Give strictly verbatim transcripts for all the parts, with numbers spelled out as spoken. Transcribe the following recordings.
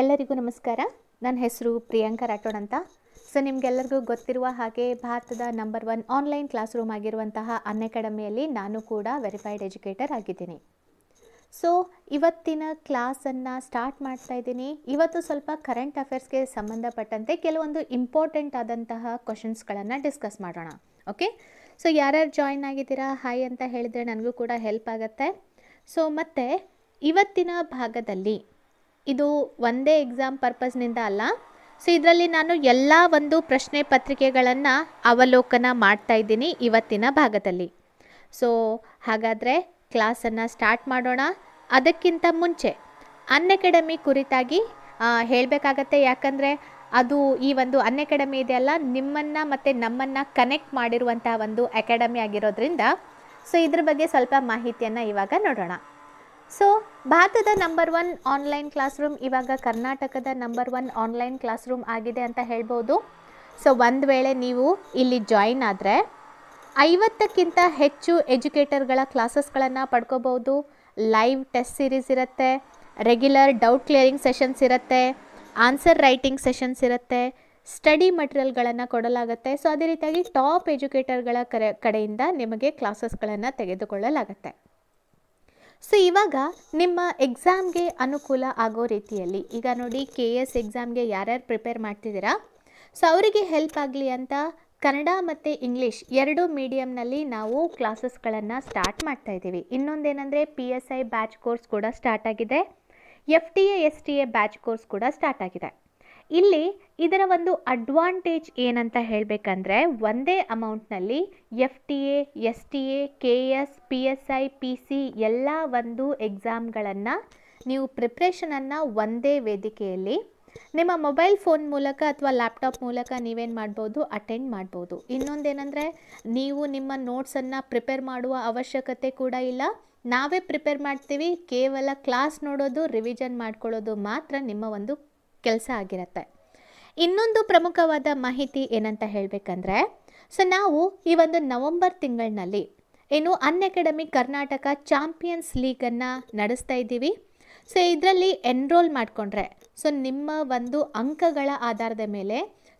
ಎಲ್ಲರಿಗೂ ನಮಸ್ಕಾರ. ನನ್ನ ಹೆಸರು ಪ್ರಿಯಾಂಕಾ ರಾಠೋಡ್ ಅಂತ. ಸೊ ನಿಮಗೆಲ್ಲರಿಗೂ ಗೊತ್ತಿರುವ ಹಾಗೆ ಭಾರತದ number one online classroom ಆಗಿರುವಂತಹ ಅನ್ಅಕಾಡೆಮಿಯಲ್ಲಿ ನಾನು ಕೂಡ ವೆರಿಫೈಡ್ ಎಜುಕೇಟರ್ ಆಗಿದ್ದೀನಿ. ಸೊ ಇವತ್ತಿನ ಕ್ಲಾಸನ್ನು ಸ್ಟಾರ್ಟ್ ಮಾಡ್ತಾ ಇದ್ದೀನಿ. ಇವತ್ತು ಸ್ವಲ್ಪ ಕರೆಂಟ್ ಅಫೇರ್ಸ್ಗೆ ಸಂಬಂಧಪಟ್ಟಂತೆ ಕೆಲವೊಂದು ಇಂಪಾರ್ಟೆಂಟ್ ಆದಂತಹ ಕ್ವಶನ್ಸ್ಗಳನ್ನು ಡಿಸ್ಕಸ್ ಮಾಡೋಣ. ಓಕೆ, ಸೊ ಯಾರ್ಯಾರು ಜಾಯಿನ್ ಆಗಿದ್ದೀರಾ ಹಾಯ್ ಅಂತ ಹೇಳಿದರೆ ನನಗೂ ಕೂಡ ಹೆಲ್ಪ್ ಆಗುತ್ತೆ. ಸೊ ಮತ್ತು ಇವತ್ತಿನ ಭಾಗದಲ್ಲಿ ಇದು ಒಂದೇ ಎಕ್ಸಾಮ್ ಪರ್ಪಸ್ನಿಂದ ಅಲ್ಲ, ಸೊ ಇದರಲ್ಲಿ ನಾನು ಎಲ್ಲ ಒಂದು ಪ್ರಶ್ನೆ ಪತ್ರಿಕೆಗಳನ್ನು ಅವಲೋಕನ ಮಾಡ್ತಾ ಇದ್ದೀನಿ ಇವತ್ತಿನ ಭಾಗದಲ್ಲಿ. ಸೊ ಹಾಗಾದರೆ ಕ್ಲಾಸನ್ನು ಸ್ಟಾರ್ಟ್ ಮಾಡೋಣ. ಅದಕ್ಕಿಂತ ಮುಂಚೆ ಅನ್ಅಕಾಡೆಮಿ ಕುರಿತಾಗಿ ಹೇಳಬೇಕಾಗತ್ತೆ, ಯಾಕಂದರೆ ಅದು ಈ ಒಂದು ಅನ್ಅಕಾಡೆಮಿ ಇದೆಯಲ್ಲ ನಿಮ್ಮನ್ನು ಮತ್ತು ನಮ್ಮನ್ನು ಕನೆಕ್ಟ್ ಮಾಡಿರುವಂಥ ಒಂದು ಅಕಾಡೆಮಿ ಆಗಿರೋದ್ರಿಂದ ಸೊ ಇದ್ರ ಬಗ್ಗೆ ಸ್ವಲ್ಪ ಮಾಹಿತಿಯನ್ನು ಇವಾಗ ನೋಡೋಣ. ಸೊ ಭಾರತದ number one online classroom ಇವಾಗ ಕರ್ನಾಟಕದ number one online classroom ಆಗಿದೆ ಅಂತ ಹೇಳ್ಬೋದು. ಸೊ ಒಂದು ವೇಳೆ ನೀವು ಇಲ್ಲಿ ಜಾಯಿನ್ ಆದರೆ ಐವತ್ತಕ್ಕಿಂತ ಹೆಚ್ಚು ಎಜುಕೇಟರ್ಗಳ ಕ್ಲಾಸಸ್ಗಳನ್ನು ಪಡ್ಕೋಬೋದು. ಲೈವ್ ಟೆಸ್ಟ್ ಸೀರೀಸ್ ಇರುತ್ತೆ, ರೆಗ್ಯುಲರ್ ಡೌಟ್ ಕ್ಲಿಯರಿಂಗ್ ಸೆಷನ್ಸ್ ಇರುತ್ತೆ, ಆನ್ಸರ್ ರೈಟಿಂಗ್ ಸೆಷನ್ಸ್ ಇರುತ್ತೆ, ಸ್ಟಡಿ ಮಟೀರಿಯಲ್ಗಳನ್ನು ಕೊಡಲಾಗುತ್ತೆ. ಸೊ ಅದೇ ರೀತಿಯಾಗಿ ಟಾಪ್ ಎಜುಕೇಟರ್ಗಳ ಕರೆ ಕಡೆಯಿಂದ ನಿಮಗೆ ಕ್ಲಾಸಸ್ಗಳನ್ನು ತೆಗೆದುಕೊಳ್ಳಲಾಗುತ್ತೆ. ಸೊ ಇವಾಗ ನಿಮ್ಮ ಎಕ್ಸಾಮ್ಗೆ ಅನುಕೂಲ ಆಗೋ ರೀತಿಯಲ್ಲಿ ಈಗ ನೋಡಿ ಕೆ ಎಸ್ ಎಕ್ಸಾಮ್ಗೆ ಯಾರ್ಯಾರು ಪ್ರಿಪೇರ್ ಮಾಡ್ತಿದ್ದೀರಾ ಸೊ ಅವರಿಗೆ ಹೆಲ್ಪ್ ಆಗಲಿ ಅಂತ ಕನ್ನಡ ಮತ್ತು ಇಂಗ್ಲೀಷ್ ಎರಡೂ ಮೀಡಿಯಮ್ನಲ್ಲಿ ನಾವು ಕ್ಲಾಸಸ್ಗಳನ್ನು ಸ್ಟಾರ್ಟ್ ಮಾಡ್ತಾಯಿದ್ದೀವಿ. ಇನ್ನೊಂದೇನೆಂದರೆ P S I batch course ಕೂಡ ಸ್ಟಾರ್ಟ್ ಆಗಿದೆ, F T A S T A batch course ಕೂಡ ಸ್ಟಾರ್ಟ್ ಆಗಿದೆ. ಇಲ್ಲಿ ಇದರ ಒಂದು ಅಡ್ವಾಂಟೇಜ್ ಏನಂತ ಹೇಳಬೇಕಂದ್ರೆ ಒಂದೇ ಅಮೌಂಟ್ನಲ್ಲಿ F T A S T A K S P S I P C ಎಲ್ಲ ಒಂದು ಎಕ್ಸಾಮ್ಗಳನ್ನು ನೀವು ಪ್ರಿಪ್ರೇಷನನ್ನು ಒಂದೇ ವೇದಿಕೆಯಲ್ಲಿ ನಿಮ್ಮ ಮೊಬೈಲ್ ಫೋನ್ ಮೂಲಕ ಅಥವಾ ಲ್ಯಾಪ್ಟಾಪ್ ಮೂಲಕ ನೀವೇನು ಮಾಡ್ಬೋದು, ಅಟೆಂಡ್ ಮಾಡ್ಬೋದು. ಇನ್ನೊಂದೇನೆಂದರೆ ನೀವು ನಿಮ್ಮ ನೋಟ್ಸನ್ನು ಪ್ರಿಪೇರ್ ಮಾಡುವ ಅವಶ್ಯಕತೆ ಕೂಡ ಇಲ್ಲ, ನಾವೇ ಪ್ರಿಪೇರ್ ಮಾಡ್ತೀವಿ. ಕೇವಲ ಕ್ಲಾಸ್ ನೋಡೋದು, ರಿವಿಷನ್ ಮಾಡ್ಕೊಳ್ಳೋದು ಮಾತ್ರ ನಿಮ್ಮ ಒಂದು ಕೆಲಸ ಆಗಿರುತ್ತೆ. ಇನ್ನೊಂದು ಪ್ರಮುಖವಾದ ಮಾಹಿತಿ ಏನಂತ ಹೇಳಬೇಕಂದ್ರೆ ಸೊ ನಾವು ಈ ಒಂದು ನವಂಬರ್ ತಿಂಗಳಿನಲ್ಲಿ ಏನು ಅನ್ಅಕಾಡೆಮಿ ಕರ್ನಾಟಕ ಚಾಂಪಿಯನ್ಸ್ ಲೀಗನ್ನು ನಡೆಸ್ತಾ ಇದ್ದೀವಿ. ಸೊ ಇದರಲ್ಲಿ ಎನ್ರೋಲ್ ಮಾಡಿಕೊಂಡ್ರೆ ಸೊ ನಿಮ್ಮ ಒಂದು ಅಂಕಗಳ ಆಧಾರದ ಮೇಲೆ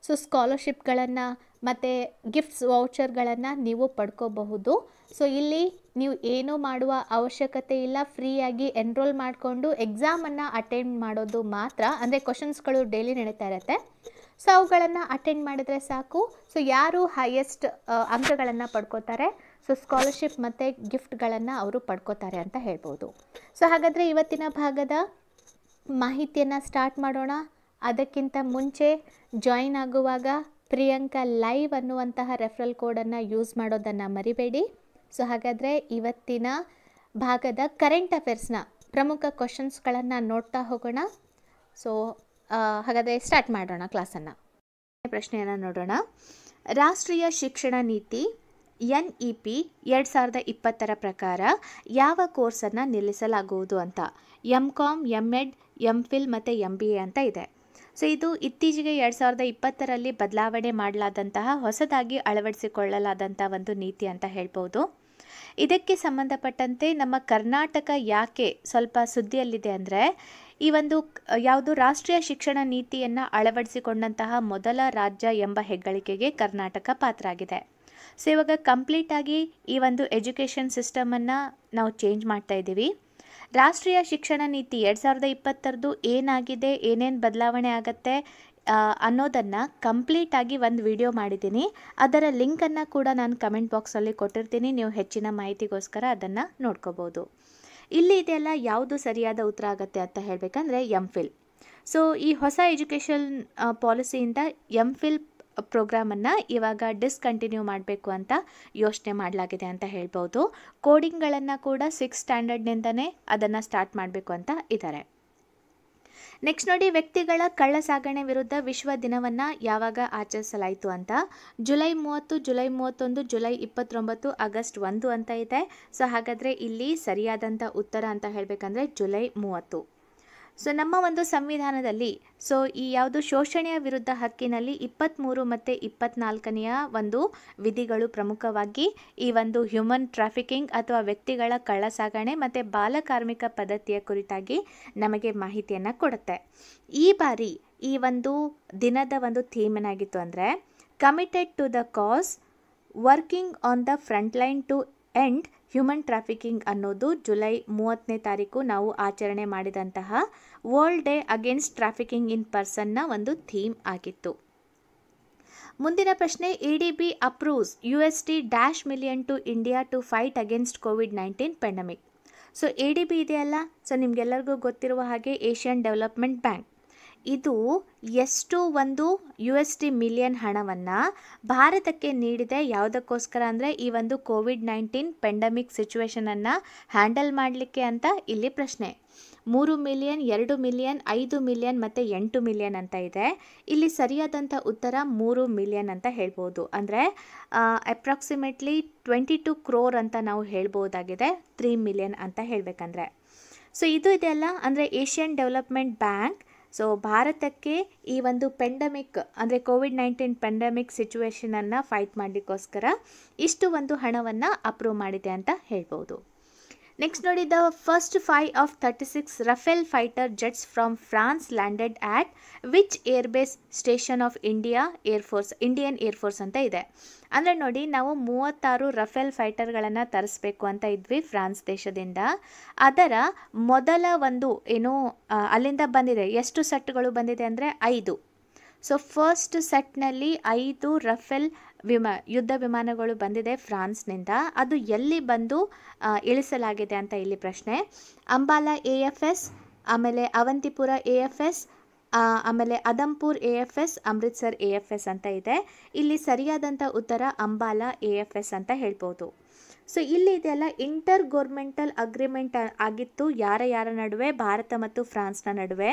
ಸೊ ಸ್ಕಾಲರ್ಶಿಪ್ಗಳನ್ನು ಮತ್ತು ಗಿಫ್ಟ್ಸ್ ವೌಚರ್ಗಳನ್ನು ನೀವು ಪಡ್ಕೋಬಹುದು. ಸೊ ಇಲ್ಲಿ ನೀವು ಏನೂ ಮಾಡುವ ಅವಶ್ಯಕತೆ ಇಲ್ಲ, ಫ್ರೀಯಾಗಿ ಎನ್ರೋಲ್ ಮಾಡಿಕೊಂಡು ಎಕ್ಸಾಮನ್ನು ಅಟೆಂಡ್ ಮಾಡೋದು ಮಾತ್ರ, ಅಂದರೆ ಕ್ವಶನ್ಸ್ಗಳು ಡೈಲಿ ನಡೀತಾ ಇರುತ್ತೆ. ಸೊ ಅವುಗಳನ್ನು ಅಟೆಂಡ್ ಮಾಡಿದರೆ ಸಾಕು. ಸೊ ಯಾರು ಹೈಯೆಸ್ಟ್ ಅಂಕಗಳನ್ನು ಪಡ್ಕೋತಾರೆ ಸೊ ಸ್ಕಾಲರ್ಶಿಪ್ ಮತ್ತು ಗಿಫ್ಟ್ಗಳನ್ನು ಅವರು ಪಡ್ಕೋತಾರೆ ಅಂತ ಹೇಳ್ಬೋದು. ಸೊ ಹಾಗಾದರೆ ಇವತ್ತಿನ ಭಾಗದ ಮಾಹಿತಿಯನ್ನು ಸ್ಟಾರ್ಟ್ ಮಾಡೋಣ. ಅದಕ್ಕಿಂತ ಮುಂಚೆ ಜಾಯಿನ್ ಆಗುವಾಗ ಪ್ರಿಯಾಂಕಾ ಲೈವ್ ಅನ್ನುವಂತಹ ರೆಫರಲ್ ಕೋಡನ್ನು ಯೂಸ್ ಮಾಡೋದನ್ನು ಮರಿಬೇಡಿ. ಸೊ ಹಾಗಾದರೆ ಇವತ್ತಿನ ಭಾಗದ ಕರೆಂಟ್ ಅಫೇರ್ಸ್ನ ಪ್ರಮುಖ ಕ್ವಶನ್ಸ್ಗಳನ್ನು ನೋಡ್ತಾ ಹೋಗೋಣ. ಸೊ ಹಾಗಾದರೆ ಸ್ಟಾರ್ಟ್ ಮಾಡೋಣ ಕ್ಲಾಸನ್ನು. ಪ್ರಶ್ನೆಯನ್ನು ನೋಡೋಣ. ರಾಷ್ಟ್ರೀಯ ಶಿಕ್ಷಣ ನೀತಿ ಎನ್ ಇ ಪಿ ಎರಡು ಸಾವಿರದ ಇಪ್ಪತ್ತರ ಪ್ರಕಾರ ಯಾವ ಕೋರ್ಸನ್ನು ನಿಲ್ಲಿಸಲಾಗುವುದು ಅಂತ M Com M Ed M Phil ಮತ್ತು ಎಮ್ ಬಿ ಎ ಅಂತ ಇದೆ. ಸೊ ಇದು ಇತ್ತೀಚೆಗೆ ಎರಡು ಸಾವಿರದ ಇಪ್ಪತ್ತರಲ್ಲಿ ಬದಲಾವಣೆ ಮಾಡಲಾದಂತಹ ಹೊಸದಾಗಿ ಅಳವಡಿಸಿಕೊಳ್ಳಲಾದಂಥ ಒಂದು ನೀತಿ ಅಂತ ಹೇಳ್ಬೋದು. ಇದಕ್ಕೆ ಸಂಬಂಧಪಟ್ಟಂತೆ ನಮ್ಮ ಕರ್ನಾಟಕ ಯಾಕೆ ಸ್ವಲ್ಪ ಸುದ್ದಿಯಲ್ಲಿದೆ ಅಂದರೆ ಈ ಒಂದು ಯಾವುದು ರಾಷ್ಟ್ರೀಯ ಶಿಕ್ಷಣ ನೀತಿಯನ್ನು ಅಳವಡಿಸಿಕೊಂಡಂತಹ ಮೊದಲ ರಾಜ್ಯ ಎಂಬ ಹೆಗ್ಗಳಿಕೆಗೆ ಕರ್ನಾಟಕ ಪಾತ್ರ ಆಗಿದೆ. ಸೊ ಇವಾಗ ಕಂಪ್ಲೀಟಾಗಿ ಈ ಒಂದು ಎಜುಕೇಷನ್ ಸಿಸ್ಟಮನ್ನು ನಾವು ಚೇಂಜ್ ಮಾಡ್ತಾ ಇದ್ದೀವಿ. ರಾಷ್ಟ್ರೀಯ ಶಿಕ್ಷಣ ನೀತಿ ಎರಡು ಸಾವಿರದ ಇಪ್ಪತ್ತರದ್ದು ಏನಾಗಿದೆ, ಏನೇನು ಬದಲಾವಣೆ ಆಗತ್ತೆ ಅನ್ನೋದನ್ನು ಕಂಪ್ಲೀಟಾಗಿ ಒಂದು ವಿಡಿಯೋ ಮಾಡಿದ್ದೀನಿ. ಅದರ ಲಿಂಕನ್ನು ಕೂಡ ನಾನು ಕಮೆಂಟ್ ಬಾಕ್ಸಲ್ಲಿ ಕೊಟ್ಟಿರ್ತೀನಿ, ನೀವು ಹೆಚ್ಚಿನ ಮಾಹಿತಿಗೋಸ್ಕರ ಅದನ್ನು ನೋಡ್ಕೋಬೋದು. ಇಲ್ಲಿ ಇದೆಲ್ಲ ಯಾವುದು ಸರಿಯಾದ ಉತ್ತರ ಆಗುತ್ತೆ ಅಂತ ಹೇಳಬೇಕಂದ್ರೆ ಎಮ್ ಫಿಲ್. ಸೊ ಈ ಹೊಸ ಎಜುಕೇಷನ್ ಪಾಲಿಸಿಯಿಂದ ಎಮ್ ಫಿಲ್ ಪ್ರೋಗ್ರಾಮನ್ನು ಇವಾಗ ಡಿಸ್ಕಂಟಿನ್ಯೂ ಮಾಡಬೇಕು ಅಂತ ಯೋಚನೆ ಮಾಡಲಾಗಿದೆ ಅಂತ ಹೇಳ್ಬೋದು. ಕೋಡಿಂಗ್ಗಳನ್ನು ಕೂಡ ಸಿಕ್ಸ್ ಸ್ಟ್ಯಾಂಡರ್ಡ್ನಿಂದನೇ ಅದನ್ನು ಸ್ಟಾರ್ಟ್ ಮಾಡಬೇಕು ಅಂತ ಇದ್ದಾರೆ. ನೆಕ್ಸ್ಟ್ ನೋಡಿ, ವ್ಯಕ್ತಿಗಳ ಕಳ್ಳಸಾಗಣೆ ವಿರುದ್ಧ ವಿಶ್ವ ದಿನವನ್ನು ಯಾವಾಗ ಆಚರಿಸಲಾಯಿತು ಅಂತ ಜುಲೈ ಮೂವತ್ತು, ಜುಲೈ ಮೂವತ್ತೊಂದು, ಜುಲೈ ಇಪ್ಪತ್ತೊಂಬತ್ತು, ಆಗಸ್ಟ್ ಒಂದು ಅಂತ ಇದೆ. ಸೊ ಹಾಗಾದರೆ ಇಲ್ಲಿ ಸರಿಯಾದಂಥ ಉತ್ತರ ಅಂತ ಹೇಳಬೇಕಂದ್ರೆ ಜುಲೈ ಮೂವತ್ತು. ಸೊ ನಮ್ಮ ಒಂದು ಸಂವಿಧಾನದಲ್ಲಿ ಸೊ ಈ ಯಾವುದು ಶೋಷಣೆಯ ವಿರುದ್ಧ ಹಕ್ಕಿನಲ್ಲಿ ಇಪ್ಪತ್ತ್ಮೂರು ಮತ್ತು ಇಪ್ಪತ್ತ್ನಾಲ್ಕನೆಯ ಒಂದು ವಿಧಿಗಳು ಪ್ರಮುಖವಾಗಿ ಈ ಒಂದು ಹ್ಯೂಮನ್ ಟ್ರಾಫಿಕಿಂಗ್ ಅಥವಾ ವ್ಯಕ್ತಿಗಳ ಕಳ್ಳ ಸಾಗಣೆ ಮತ್ತು ಬಾಲಕಾರ್ಮಿಕ ಪದ್ಧತಿಯ ಕುರಿತಾಗಿ ನಮಗೆ ಮಾಹಿತಿಯನ್ನು ಕೊಡುತ್ತೆ. ಈ ಬಾರಿ ಈ ಒಂದು ದಿನದ ಒಂದು ಥೀಮ್ ಏನಾಗಿತ್ತು ಅಂದರೆ committed to the cause, working on the front line to end human trafficking ಅನ್ನೋದು ಜುಲೈ ಮೂವತ್ತನೇ ತಾರೀಕು ನಾವು ಆಚರಣೆ ಮಾಡಿದಂತಹ world day against trafficking in ಪರ್ಸನ್ನ ಒಂದು ಥೀಮ್ ಆಗಿತ್ತು. ಮುಂದಿನ ಪ್ರಶ್ನೆ, E D B approves U S T dash million to India to fight against COVID nineteen pandemic. So A D B ಇದೆಯಲ್ಲ, ಸೊ ನಿಮಗೆಲ್ಲರಿಗೂ ಗೊತ್ತಿರುವ ಹಾಗೆ ಏಷ್ಯನ್ ಡೆವಲಪ್ಮೆಂಟ್ ಬ್ಯಾಂಕ್, ಇದು ಎಷ್ಟು ಒಂದು ಯು ಎಸ್ ಟಿ ಮಿಲಿಯನ್ ಹಣವನ್ನು ಭಾರತಕ್ಕೆ ನೀಡಿದೆ, ಯಾವುದಕ್ಕೋಸ್ಕರ ಅಂದರೆ ಈ ಒಂದು ಕೋವಿಡ್ ನೈನ್ಟೀನ್ ಪೆಂಡಮಿಕ್ ಸಿಚುವೇಷನನ್ನು ಹ್ಯಾಂಡಲ್ ಮಾಡಲಿಕ್ಕೆ ಅಂತ ಇಲ್ಲಿ ಪ್ರಶ್ನೆ. ಮೂರು ಮಿಲಿಯನ್, ಎರಡು ಮಿಲಿಯನ್, ಐದು ಮಿಲಿಯನ್ ಮತ್ತು ಎಂಟು ಮಿಲಿಯನ್ ಅಂತ ಇದೆ. ಇಲ್ಲಿ ಸರಿಯಾದಂಥ ಉತ್ತರ ಮೂರು ಮಿಲಿಯನ್ ಅಂತ ಹೇಳ್ಬೋದು. ಅಂದರೆ ಅಪ್ರಾಕ್ಸಿಮೇಟ್ಲಿ ಟ್ವೆಂಟಿ ಟು ಕ್ರೋರ್ ಅಂತ ನಾವು ಹೇಳ್ಬೋದಾಗಿದೆ, ತ್ರೀ ಮಿಲಿಯನ್ ಅಂತ ಹೇಳಬೇಕಂದ್ರೆ. ಸೊ ಇದು ಇದೆಯಲ್ಲ ಅಂದರೆ ಏಷ್ಯನ್ ಡೆವಲಪ್ಮೆಂಟ್ ಬ್ಯಾಂಕ್ ಸೊ ಭಾರತಕ್ಕೆ ಈ ಒಂದು ಪೆಂಡಮಿಕ್ ಅಂದರೆ ಕೋವಿಡ್ ನೈನ್ಟೀನ್ ಪೆಂಡಮಿಕ್ ಸಿಚುವೇಷನನ್ನು ಫೈಟ್ ಮಾಡಲಿಕ್ಕೋಸ್ಕರ ಇಷ್ಟು ಒಂದು ಹಣವನ್ನು ಅಪ್ರೂವ್ ಮಾಡಿದೆ ಅಂತ ಹೇಳ್ಬೋದು. ನೆಕ್ಸ್ಟ್ ನೋಡಿ, the first five of thirty six Rafale fighter jets from France landed at which airbase station of India air force Indian air force ಅಂತ ಇದೆ. ಅಂದರೆ ನೋಡಿ, ನಾವು ಮೂವತ್ತಾರು ರಫೇಲ್ ಫೈಟರ್ಗಳನ್ನು ತರಿಸ್ಬೇಕು ಅಂತ ಇದ್ವಿ ಫ್ರಾನ್ಸ್ ದೇಶದಿಂದ. ಅದರ ಮೊದಲ ಒಂದು ಏನು ಅಲ್ಲಿಂದ ಬಂದಿದೆ, ಎಷ್ಟು ಸೆಟ್ಗಳು ಬಂದಿದೆ ಅಂದರೆ ಐದು. ಸೊ ಫಸ್ಟ್ ಸೆಟ್ನಲ್ಲಿ ಐದು ರಫೇಲ್ ವಿಮಾ ಯುದ್ಧ ವಿಮಾನಗಳು ಬಂದಿದೆ ಫ್ರಾನ್ಸ್ನಿಂದ. ಅದು ಎಲ್ಲಿ ಬಂದು ಇಳಿಸಲಾಗಿದೆ ಅಂತ ಇಲ್ಲಿ ಪ್ರಶ್ನೆ. ಅಂಬಾಲಾ ಎ ಎಫ್ ಎಸ್, ಆಮೇಲೆ ಅವಂತಿಪುರ ಎ ಎಫ್ ಎಸ್, ಆಮೇಲೆ Adampur A F S, Amritsar A F S ಅಂತ ಇದೆ. ಇಲ್ಲಿ ಸರಿಯಾದಂಥ ಉತ್ತರ ಅಂಬಾಲಾ ಎ ಎಫ್ ಎಸ್ ಅಂತ ಹೇಳ್ಬೋದು. ಸೊ ಇಲ್ಲಿ ಇದೆಲ್ಲ ಇಂಟರ್ ಗೌರ್ಮೆಂಟಲ್ ಅಗ್ರಿಮೆಂಟ್ ಆಗಿತ್ತು ಯಾರ ಯಾರ ನಡುವೆ, ಭಾರತ ಮತ್ತು ಫ್ರಾನ್ಸ್ನ ನಡುವೆ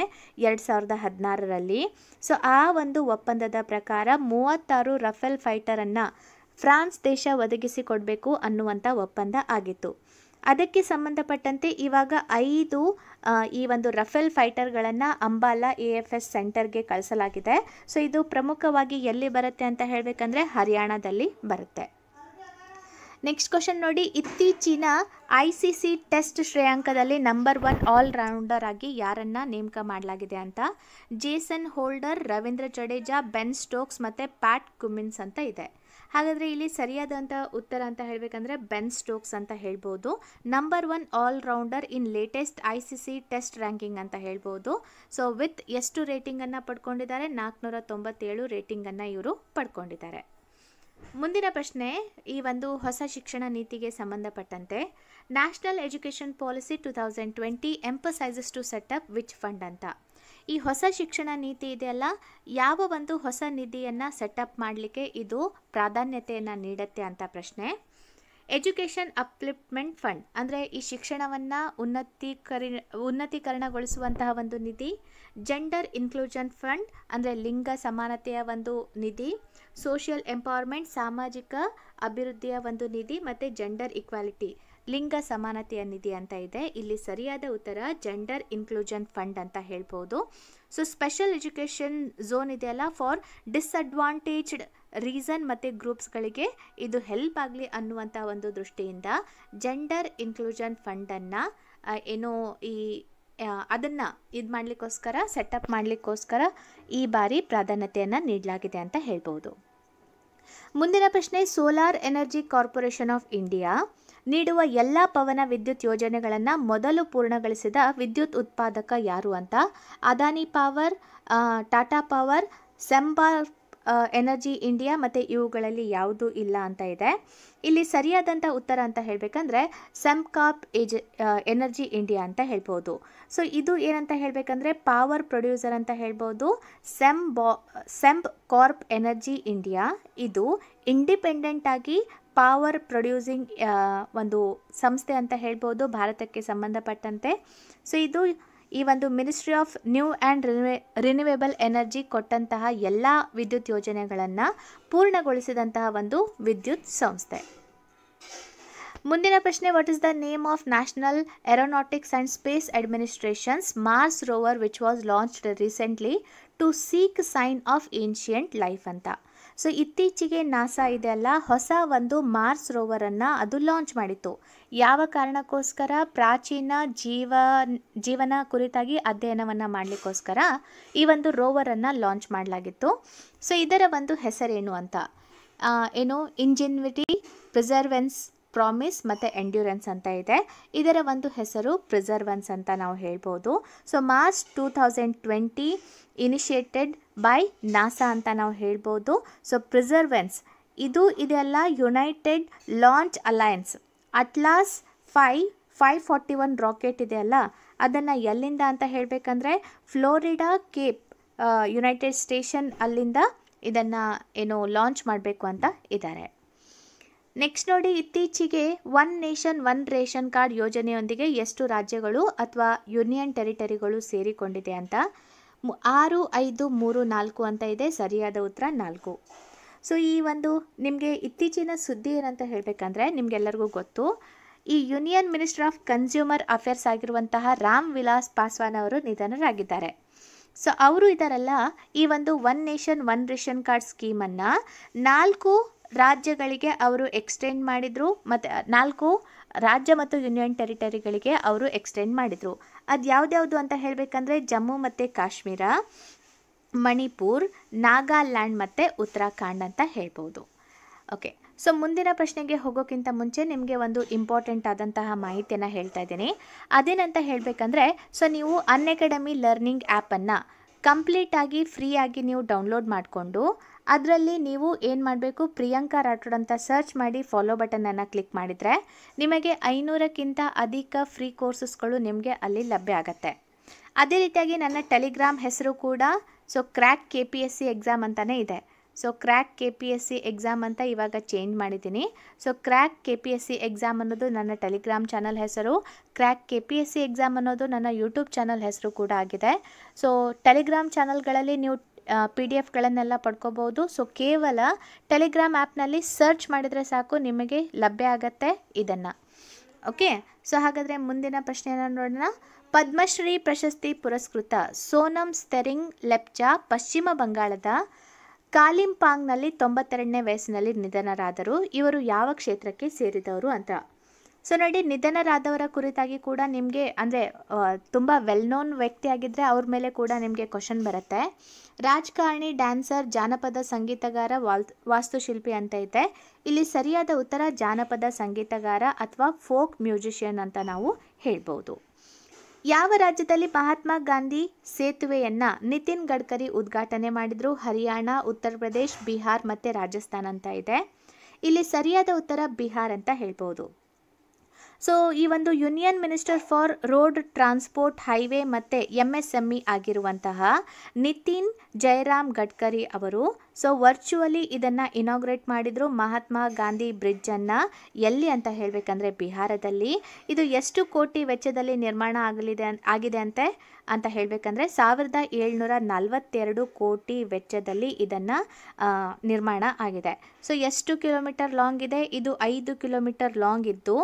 ಎರಡು ಸಾವಿರದ ಹದಿನಾರರಲ್ಲಿ. ಸೊ ಆ ಒಂದು ಒಪ್ಪಂದದ ಪ್ರಕಾರ ಮೂವತ್ತಾರು ರಫೇಲ್ ಫೈಟರನ್ನು ಫ್ರಾನ್ಸ್ ದೇಶ ಒದಗಿಸಿಕೊಡಬೇಕು ಅನ್ನುವಂಥ ಒಪ್ಪಂದ ಆಗಿತ್ತು. ಅದಕ್ಕೆ ಸಂಬಂಧಪಟ್ಟಂತೆ ಇವಾಗ ಐದು ಈ ಒಂದು ರಫೇಲ್ ಫೈಟರ್ಗಳನ್ನು ಅಂಬಾಲಾ ಎ ಎಫ್ ಎಸ್ ಸೆಂಟರ್ಗೆ ಕಳಿಸಲಾಗಿದೆ. ಸೊ ಇದು ಪ್ರಮುಖವಾಗಿ ಎಲ್ಲಿ ಬರುತ್ತೆ ಅಂತ ಹೇಳಬೇಕಂದ್ರೆ ಹರಿಯಾಣದಲ್ಲಿ ಬರುತ್ತೆ. ನೆಕ್ಸ್ಟ್ ಕ್ವಶನ್ ನೋಡಿ, ಇತ್ತೀಚಿನ ಐ ಸಿ ಸಿ ಟೆಸ್ಟ್ ಶ್ರೇಯಾಂಕದಲ್ಲಿ ನಂಬರ್ ಒನ್ ಆಲ್ ರೌಂಡರ್ ಆಗಿ ಯಾರನ್ನು ನೇಮಕ ಮಾಡಲಾಗಿದೆ ಅಂತ Jason Holder, Ravindra Jadeja, Ben Stokes ಮತ್ತು ಪ್ಯಾಟ್ ಕುಮಿನ್ಸ್ ಅಂತ ಇದೆ. ಹಾಗಾದರೆ ಇಲ್ಲಿ ಸರಿಯಾದಂಥ ಉತ್ತರ ಅಂತ ಹೇಳಬೇಕಂದ್ರೆ ಬೆನ್ ಸ್ಟೋಕ್ಸ್ ಅಂತ ಹೇಳ್ಬೋದು. Number one all rounder in latest I C C test ranking ಅಂತ ಹೇಳ್ಬೋದು. ಸೊ ವಿತ್ ಎಷ್ಟು ರೇಟಿಂಗನ್ನು ಪಡ್ಕೊಂಡಿದ್ದಾರೆ, ನಾಲ್ಕುನೂರ ತೊಂಬತ್ತೇಳು ರೇಟಿಂಗನ್ನು ಇವರು ಪಡ್ಕೊಂಡಿದ್ದಾರೆ. ಮುಂದಿನ ಪ್ರಶ್ನೆ, ಈ ಒಂದು ಹೊಸ ಶಿಕ್ಷಣ ನೀತಿಗೆ ಸಂಬಂಧಪಟ್ಟಂತೆ national education policy two thousand twenty emphasises to set up which fund ಅಂತ. ಈ ಹೊಸ ಶಿಕ್ಷಣ ನೀತಿ ಇದೆಯಲ್ಲ, ಯಾವ ಒಂದು ಹೊಸ ನಿಧಿಯನ್ನು ಸೆಟಪ್ ಮಾಡಲಿಕ್ಕೆ ಇದು ಪ್ರಾಧಾನ್ಯತೆಯನ್ನು ನೀಡುತ್ತೆ ಅಂತ ಪ್ರಶ್ನೆ. ಎಜುಕೇಷನ್ ಅಪ್ಲಿಫ್ಟ್ಮೆಂಟ್ ಫಂಡ್ ಅಂದರೆ ಈ ಶಿಕ್ಷಣವನ್ನು ಉನ್ನತೀಕರಿ ಉನ್ನತೀಕರಣಗೊಳಿಸುವಂತಹ ಒಂದು ನಿಧಿ. ಜೆಂಡರ್ ಇನ್ಕ್ಲೂಷನ್ ಫಂಡ್ ಅಂದರೆ ಲಿಂಗ ಸಮಾನತೆಯ ಒಂದು ನಿಧಿ. ಸೋಷಿಯಲ್ ಎಂಪವರ್ಮೆಂಟ್ ಸಾಮಾಜಿಕ ಅಭಿವೃದ್ಧಿಯ ಒಂದು ನಿಧಿ. ಮತ್ತು ಜೆಂಡರ್ ಈಕ್ವಾಲಿಟಿ ಲಿಂಗ ಸಮಾನತೆಯ ನಿಧಿ ಅಂತ ಇದೆ. ಇಲ್ಲಿ ಸರಿಯಾದ ಉತ್ತರ ಜೆಂಡರ್ ಇನ್ಕ್ಲೂಷನ್ ಫಂಡ್ ಅಂತ ಹೇಳ್ಬೋದು. ಸೊ ಸ್ಪೆಷಲ್ ಎಜುಕೇಷನ್ ಝೋನ್ ಇದೆಯಲ್ಲ ಫಾರ್ ಡಿಸ್ಅಡ್ವಾಂಟೇಜ್ಡ್ ರೀಸನ್ ಮತ್ತು ಗ್ರೂಪ್ಸ್ಗಳಿಗೆ ಇದು ಹೆಲ್ಪ್ ಆಗಲಿ ಅನ್ನುವಂಥ ಒಂದು ದೃಷ್ಟಿಯಿಂದ ಜೆಂಡರ್ ಇನ್ಕ್ಲೂಷನ್ ಫಂಡನ್ನು ಏನೋ ಈ ಅದನ್ನು ಇದು ಮಾಡಲಿಕ್ಕೋಸ್ಕರ ಸೆಟಪ್ ಮಾಡಲಿಕ್ಕೋಸ್ಕರ ಈ ಬಾರಿ ಪ್ರಾಧಾನ್ಯತೆಯನ್ನು ನೀಡಲಾಗಿದೆ ಅಂತ ಹೇಳ್ಬೋದು. ಮುಂದಿನ ಪ್ರಶ್ನೆ, solar energy corporation of India ನೀಡುವ ಎಲ್ಲ ಪವನ ವಿದ್ಯುತ್ ಯೋಜನೆಗಳನ್ನು ಮೊದಲು ಪೂರ್ಣಗೊಳಿಸಿದ ವಿದ್ಯುತ್ ಉತ್ಪಾದಕ ಯಾರು ಅಂತ Adani power, Tata power, Sembcorp energy India ಮತ್ತು ಇವುಗಳಲ್ಲಿ ಯಾವುದೂ ಇಲ್ಲ ಅಂತ ಇದೆ. ಇಲ್ಲಿ ಸರಿಯಾದಂಥ ಉತ್ತರ ಅಂತ ಹೇಳಬೇಕಂದ್ರೆ ಸೆಂಕಾಪ್ ಏಜ್ ಎನರ್ಜಿ ಇಂಡಿಯಾ ಅಂತ ಹೇಳ್ಬೋದು. ಸೊ ಇದು ಏನಂತ ಹೇಳಬೇಕಂದ್ರೆ ಪವರ್ ಪ್ರೊಡ್ಯೂಸರ್ ಅಂತ ಹೇಳ್ಬೋದು. ಸೆಮ್ ಬಾ ಸೆಂಬ್ ಕಾರ್ಪ್ ಎನರ್ಜಿ ಇಂಡಿಯಾ ಇದು ಇಂಡಿಪೆಂಡೆಂಟ್ ಆಗಿ ಪವರ್ ಪ್ರೊಡ್ಯೂಸಿಂಗ್ ಒಂದು ಸಂಸ್ಥೆ ಅಂತ ಹೇಳ್ಬೋದು ಭಾರತಕ್ಕೆ ಸಂಬಂಧಪಟ್ಟಂತೆ. ಸೊ ಇದು ಈ ಒಂದು ministry of new and renew renewable energy ಕೊಟ್ಟಂತಹ ಎಲ್ಲ ವಿದ್ಯುತ್ ಯೋಜನೆಗಳನ್ನು ಪೂರ್ಣಗೊಳಿಸಿದಂತಹ ಒಂದು ವಿದ್ಯುತ್ ಸಂಸ್ಥೆ. ಮುಂದಿನ ಪ್ರಶ್ನೆ what is the name of national aeronautics and space administrations Mars rover which was launched recently to seek sign of ancient life ಅಂತ. ಸೊ ಇತ್ತೀಚೆಗೆ ನಾಸಾ ಇದೆಯಲ್ಲ ಹೊಸ ಒಂದು ಮಾರ್ಸ್ ರೋವರನ್ನು ಅದು ಲಾಂಚ್ ಮಾಡಿತ್ತು. ಯಾವ ಕಾರಣಕ್ಕೋಸ್ಕರ? ಪ್ರಾಚೀನ ಜೀವ ಜೀವನ ಕುರಿತಾಗಿ ಅಧ್ಯಯನವನ್ನು ಮಾಡಲಿಕ್ಕೋಸ್ಕರ ಈ ಒಂದು ರೋವರನ್ನು ಲಾಂಚ್ ಮಾಡಲಾಗಿತ್ತು. ಸೊ ಇದರ ಒಂದು ಹೆಸರೇನು ಅಂತ ಏನು ಇಂಜಿನ್ವಿಟಿ, ಪ್ರಿಸರ್ವೆನ್ಸ್, ಪ್ರಾಮಿಸ್ ಮತ್ತು ಎಂಡ್ಯೂರೆನ್ಸ್ ಅಂತ ಇದೆ. ಇದರ ಒಂದು ಹೆಸರು ಪ್ರಿಸರ್ವೆನ್ಸ್ ಅಂತ ನಾವು ಹೇಳ್ಬೋದು. So March two thousand twenty initiated by NASA ಅಂತ ನಾವು ಹೇಳ್ಬೋದು. ಸೊ ಪ್ರಿಸರ್ವೆನ್ಸ್ ಇದು ಇದೆಲ್ಲ United Launch Alliance Atlas five five forty one rocket ಇದೆಯಲ್ಲ ಅದನ್ನು ಎಲ್ಲಿಂದ ಅಂತ ಹೇಳಬೇಕಂದ್ರೆ ಫ್ಲೋರಿಡಾ ಕೇಪ್ ಯುನೈಟೆಡ್ ಸ್ಟೇಷನ್ ಅಲ್ಲಿಂದ ಇದನ್ನು ಏನು ಲಾಂಚ್ ಮಾಡಬೇಕು ಅಂತ ಇದ್ದಾರೆ. ನೆಕ್ಸ್ಟ್ ನೋಡಿ, ಇತ್ತೀಚೆಗೆ one nation one ration card ಯೋಜನೆಯೊಂದಿಗೆ ಎಷ್ಟು ರಾಜ್ಯಗಳು ಅಥವಾ ಯೂನಿಯನ್ ಟೆರಿಟರಿಗಳು ಸೇರಿಕೊಂಡಿದೆ ಅಂತ ಆರು ಐದು ಮೂರು ನಾಲ್ಕು ಅಂತ ಇದೆ. ಸರಿಯಾದ ಉತ್ತರ ನಾಲ್ಕು. ಸೊ ಈ ಒಂದು ನಿಮಗೆ ಇತ್ತೀಚಿನ ಸುದ್ದಿ ಏನಂತ ಹೇಳಬೇಕಂದ್ರೆ ನಿಮಗೆಲ್ಲರಿಗೂ ಗೊತ್ತು, ಈ union minister of consumer affairs ಆಗಿರುವಂತಹ ರಾಮ್ ವಿಲಾಸ್ ಪಾಸ್ವಾನ್ ಅವರು ನಿಧನರಾಗಿದ್ದಾರೆ. ಸೊ ಅವರು ಇದರಲ್ಲ ಈ ಒಂದು one nation one ration card ಸ್ಕೀಮನ್ನು ನಾಲ್ಕು ರಾಜ್ಯಗಳಿಗೆ ಅವರು ಎಕ್ಸ್ಟೆಂಡ್ ಮಾಡಿದರು ಮತ್ತು ನಾಲ್ಕು ರಾಜ್ಯ ಮತ್ತು ಯೂನಿಯನ್ ಟೆರಿಟರಿಗಳಿಗೆ ಅವರು ಎಕ್ಸ್ಟೆಂಡ್ ಮಾಡಿದರು. ಅದು ಯಾವುದ್ಯಾವುದು ಅಂತ ಹೇಳಬೇಕಂದ್ರೆ ಜಮ್ಮು ಮತ್ತು ಕಾಶ್ಮೀರ, ಮಣಿಪುರ್, ನಾಗಾಲ್ಯಾಂಡ್ ಮತ್ತು ಉತ್ತರಾಖಂಡ್ ಅಂತ ಹೇಳ್ಬೋದು. ಓಕೆ, ಸೊ ಮುಂದಿನ ಪ್ರಶ್ನೆಗೆ ಹೋಗೋಕ್ಕಿಂತ ಮುಂಚೆ ನಿಮಗೆ ಒಂದು ಇಂಪಾರ್ಟೆಂಟ್ ಆದಂತಹ ಮಾಹಿತಿಯನ್ನು ಹೇಳ್ತಾ ಇದ್ದೀನಿ. ಅದೇನಂತ ಹೇಳಬೇಕಂದ್ರೆ ಸೊ ನೀವು ಅನ್ಅಕಾಡೆಮಿ ಲರ್ನಿಂಗ್ ಆ್ಯಪನ್ನು ಕಂಪ್ಲೀಟಾಗಿ ಫ್ರೀಯಾಗಿ ನೀವು ಡೌನ್ಲೋಡ್ ಮಾಡಿಕೊಂಡು ಅದರಲ್ಲಿ ನೀವು ಏನು ಮಾಡಬೇಕು, ಪ್ರಿಯಾಂಕಾ ರಾಠೋಡ್ ಅಂತ ಸರ್ಚ್ ಮಾಡಿ ಫಾಲೋ ಬಟನನ್ನು ಕ್ಲಿಕ್ ಮಾಡಿದರೆ ನಿಮಗೆ ಐನೂರಕ್ಕಿಂತ ಅಧಿಕ ಫ್ರೀ ಕೋರ್ಸಸ್ಗಳು ನಿಮಗೆ ಅಲ್ಲಿ ಲಭ್ಯ ಆಗುತ್ತೆ. ಅದೇ ರೀತಿಯಾಗಿ ನನ್ನ ಟೆಲಿಗ್ರಾಮ್ ಹೆಸರು ಕೂಡ so crack K P S C exam ಅಂತಲೇ ಇದೆ. So crack K P S C exam ಅಂತ ಇವಾಗ ಚೇಂಜ್ ಮಾಡಿದ್ದೀನಿ. So crack K P S C exam ಅನ್ನೋದು ನನ್ನ ಟೆಲಿಗ್ರಾಮ್ ಚಾನಲ್ ಹೆಸರು, crack K P S C exam ಅನ್ನೋದು ನನ್ನ ಯೂಟ್ಯೂಬ್ ಚಾನಲ್ ಹೆಸರು ಕೂಡ ಆಗಿದೆ. ಸೊ ಟೆಲಿಗ್ರಾಮ್ ಚಾನಲ್ಗಳಲ್ಲಿ ನೀವು ಪಿ ಡಿ ಎಫ್ಗಳನ್ನೆಲ್ಲ ಪಡ್ಕೋಬೋದು. ಸೊ ಕೇವಲ ಟೆಲಿಗ್ರಾಮ್ ಆ್ಯಪ್ನಲ್ಲಿ ಸರ್ಚ್ ಮಾಡಿದರೆ ಸಾಕು, ನಿಮಗೆ ಲಭ್ಯ ಆಗತ್ತೆ ಇದನ್ನು. ಓಕೆ, ಸೊ ಹಾಗಾದರೆ ಮುಂದಿನ ಪ್ರಶ್ನೆಯನ್ನು ನೋಡೋಣ. ಪದ್ಮಶ್ರೀ ಪ್ರಶಸ್ತಿ ಪುರಸ್ಕೃತ ಸೋನಂ ಸ್ಟೆರಿಂಗ್ ಲೆಪ್ಚಾ ಪಶ್ಚಿಮ ಬಂಗಾಳದ ಕಾಲಿಂಪಾಂಗ್ನಲ್ಲಿ ತೊಂಬತ್ತೆರಡನೇ ವಯಸ್ಸಿನಲ್ಲಿ ನಿಧನರಾದರು. ಇವರು ಯಾವ ಕ್ಷೇತ್ರಕ್ಕೆ ಸೇರಿದವರು ಅಂತ ಸೊ ನೋಡಿ, ನಿಧನರಾದವರ ಕುರಿತಾಗಿ ಕೂಡ ನಿಮಗೆ ಅಂದರೆ ತುಂಬ ವೆಲ್ ನೋನ್ ವ್ಯಕ್ತಿಯಾಗಿದ್ದರೆ ಅವ್ರ ಮೇಲೆ ಕೂಡ ನಿಮಗೆ ಕ್ವಶನ್ ಬರುತ್ತೆ. ರಾಜಕಾರಣಿ, ಡ್ಯಾನ್ಸರ್, ಜಾನಪದ ಸಂಗೀತಗಾರ, ವಾಲ್ ವಾಸ್ತುಶಿಲ್ಪಿ ಅಂತ ಐತೆ. ಇಲ್ಲಿ ಸರಿಯಾದ ಉತ್ತರ ಜಾನಪದ ಸಂಗೀತಗಾರ ಅಥವಾ ಫೋಕ್ ಮ್ಯೂಸಿಷಿಯನ್ ಅಂತ ನಾವು ಹೇಳ್ಬೋದು. ಯಾವ ರಾಜ್ಯದಲ್ಲಿ ಮಹಾತ್ಮ ಗಾಂಧಿ ಸೇತುವೆಯನ್ನು ನಿತಿನ್ ಗಡ್ಕರಿ ಉದ್ಘಾಟನೆ ಮಾಡಿದರು? ಹರಿಯಾಣ, ಉತ್ತರ ಪ್ರದೇಶ್, ಬಿಹಾರ್ ಮತ್ತು ರಾಜಸ್ಥಾನ್ ಅಂತ ಇದೆ. ಇಲ್ಲಿ ಸರಿಯಾದ ಉತ್ತರ ಬಿಹಾರ್ ಅಂತ ಹೇಳ್ಬೋದು. ಸೊ ಈ ಒಂದು union minister for road transport, highway ಮತ್ತು ಎಮ್ ಎಸ್ ಎಮ್ ಇ ಆಗಿರುವಂತಹ ನಿತಿನ್ ಜಯರಾಮ್ ಗಡ್ಕರಿ ಅವರು ಸೊ ವರ್ಚುವಲಿ ಇದನ್ನು ಇನಾಗ್ರೇಟ್ ಮಾಡಿದರು. ಮಹಾತ್ಮ ಗಾಂಧಿ ಬ್ರಿಡ್ಜನ್ನು ಎಲ್ಲಿ ಅಂತ ಹೇಳಬೇಕಂದ್ರೆ ಬಿಹಾರದಲ್ಲಿ. ಇದು ಎಷ್ಟು ಕೋಟಿ ವೆಚ್ಚದಲ್ಲಿ ನಿರ್ಮಾಣ ಆಗಲಿದೆ ಆಗಿದೆ ಅಂತೆ ಅಂತ ಹೇಳಬೇಕಂದ್ರೆ ಸಾವಿರದ ಏಳ್ನೂರ ನಲವತ್ತೆರಡು ಕೋಟಿ ವೆಚ್ಚದಲ್ಲಿ ಇದನ್ನು ನಿರ್ಮಾಣ ಆಗಿದೆ. ಸೊ ಎಷ್ಟು ಕಿಲೋಮೀಟರ್ ಲಾಂಗ್ ಇದೆ? ಇದು ಐದು ಕಿಲೋಮೀಟರ್ ಲಾಂಗ್ ಇದ್ದು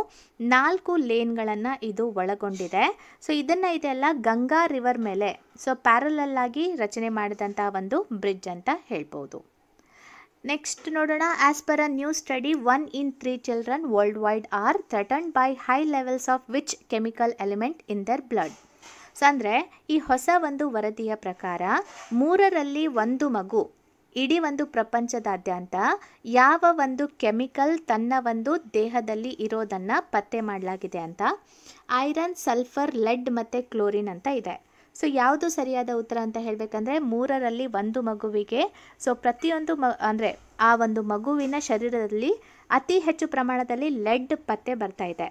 ನಾಲ್ಕು ಲೇನ್ಗಳನ್ನು ಇದು ಒಳಗೊಂಡಿದೆ. ಸೊ ಇದನ್ನು ಇದೆಲ್ಲ ಗಂಗಾ ರಿವರ್ ಮೇಲೆ ಸೊ ಪ್ಯಾರಲಲ್ ಆಗಿ ರಚನೆ ಮಾಡಿದಂಥ ಒಂದು ಬ್ರಿಡ್ಜ್ ಅಂತ ಹೇಳ್ಬೋದು. ನೆಕ್ಸ್ಟ್ ನೋಡೋಣ, as per a new study one in three children world wide are threatened by high levels of which chemical element in their blood? So ಅಂದರೆ ಈ ಹೊಸ ಒಂದು ವರದಿಯ ಪ್ರಕಾರ ಮೂರರಲ್ಲಿ ಒಂದು ಮಗು ಇಡೀ ಒಂದು ಪ್ರಪಂಚದಾದ್ಯಂತ ಯಾವ ಒಂದು ಕೆಮಿಕಲ್ ತನ್ನ ಒಂದು ದೇಹದಲ್ಲಿ ಇರೋದನ್ನು ಪತ್ತೆ ಮಾಡಲಾಗಿದೆ ಅಂತ. ಐರನ್, ಸಲ್ಫರ್, ಲೆಡ್ ಮತ್ತು ಕ್ಲೋರಿನ್ ಅಂತ ಇದೆ. ಸೊ ಯಾವುದು ಸರಿಯಾದ ಉತ್ತರ ಅಂತ ಹೇಳಬೇಕಂದ್ರೆ ಮೂರರಲ್ಲಿ ಒಂದು ಮಗುವಿಗೆ ಸೊ ಪ್ರತಿಯೊಂದು ಮ ಅಂದರೆ ಆ ಒಂದು ಮಗುವಿನ ಶರೀರದಲ್ಲಿ ಅತಿ ಹೆಚ್ಚು ಪ್ರಮಾಣದಲ್ಲಿ ಲೆಡ್ ಪತ್ತೆ ಬರ್ತಾ ಇದೆ.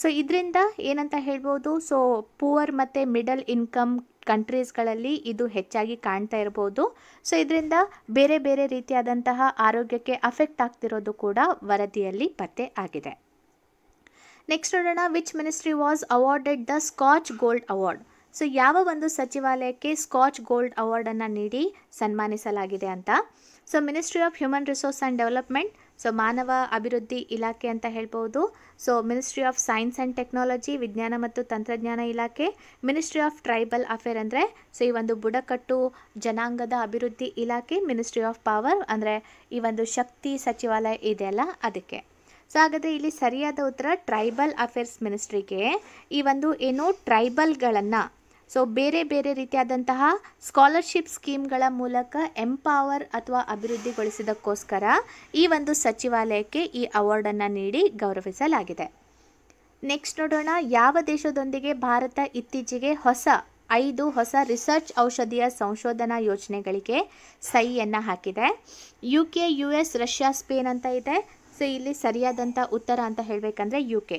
ಸೊ ಇದರಿಂದ ಏನಂತ ಹೇಳ್ಬೋದು, ಸೊ ಪೂವರ್ ಮತ್ತು ಮಿಡಲ್ ಇನ್ಕಮ್ ಕಂಟ್ರೀಸ್ಗಳಲ್ಲಿ ಇದು ಹೆಚ್ಚಾಗಿ ಕಾಣ್ತಾ ಇರ್ಬೋದು. ಸೊ ಇದರಿಂದ ಬೇರೆ ಬೇರೆ ರೀತಿಯಾದಂತಹ ಆರೋಗ್ಯಕ್ಕೆ ಅಫೆಕ್ಟ್ ಆಗ್ತಿರೋದು ಕೂಡ ವರದಿಯಲ್ಲಿ ಪತ್ತೆ ಆಗಿದೆ. ನೆಕ್ಸ್ಟ್ ನೋಡೋಣ, which ministry was awarded the scotch gold award? So ಯಾವ ಒಂದು ಸಚಿವಾಲಯಕ್ಕೆ ಸ್ಕಾಚ್ ಗೋಲ್ಡ್ ಅವಾರ್ಡನ್ನು ನೀಡಿ ಸನ್ಮಾನಿಸಲಾಗಿದೆ ಅಂತ. So ministry of human resource and development, so ಮಾನವ ಅಭಿವೃದ್ಧಿ ಇಲಾಖೆ ಅಂತ ಹೇಳಬಹುದು. So ministry of science and technology ವಿಜ್ಞಾನ ಮತ್ತು ತಂತ್ರಜ್ಞಾನ ಇಲಾಖೆ, ಮಿನಿಸ್ಟ್ರಿ ಆಫ್ ಟ್ರೈಬಲ್ ಅಫೇರ್ ಅಂದರೆ ಸೊ ಈ ಒಂದು ಬುಡಕಟ್ಟು ಜನಾಂಗದ ಅಭಿವೃದ್ಧಿ ಇಲಾಖೆ, ಮಿನಿಸ್ಟ್ರಿ ಆಫ್ ಪವರ್ ಅಂದರೆ ಈ ಒಂದು ಶಕ್ತಿ ಸಚಿವಾಲಯ ಇದೆಯಲ್ಲ ಅದಕ್ಕೆ. ಸೊ ಹಾಗಾದರೆ ಇಲ್ಲಿ ಸರಿಯಾದ ಉತ್ತರ ಟ್ರೈಬಲ್ ಅಫೇರ್ಸ್ ಮಿನಿಸ್ಟ್ರಿಗೆ ಈ ಒಂದು ಏನು ಟ್ರೈಬಲ್ಗಳನ್ನು ಸೊ ಬೇರೆ ಬೇರೆ ರೀತಿಯಾದಂತಹ ಸ್ಕಾಲರ್ಶಿಪ್ ಸ್ಕೀಮ್ಗಳ ಮೂಲಕ ಎಂಪವರ್ ಅಥವಾ ಅಭಿವೃದ್ಧಿಗೊಳಿಸಿದ್ದಕ್ಕೋಸ್ಕರ ಈ ಒಂದು ಸಚಿವಾಲಯಕ್ಕೆ ಈ ಅವಾರ್ಡನ್ನು ನೀಡಿ ಗೌರವಿಸಲಾಗಿದೆ. ನೆಕ್ಸ್ಟ್ ನೋಡೋಣ, ಯಾವ ದೇಶದೊಂದಿಗೆ ಭಾರತ ಇತ್ತೀಚೆಗೆ ಹೊಸ ಐದು ಹೊಸ ರಿಸರ್ಚ್ ಔಷಧಿಯ ಸಂಶೋಧನಾ ಯೋಜನೆಗಳಿಗೆ ಸಹಿಯನ್ನು ಹಾಕಿದೆ. U K, U S, Russia, Spain ಅಂತ ಇದೆ. ಸೊ ಇಲ್ಲಿ ಸರಿಯಾದಂಥ ಉತ್ತರ ಅಂತ ಹೇಳಬೇಕಂದ್ರೆ U K.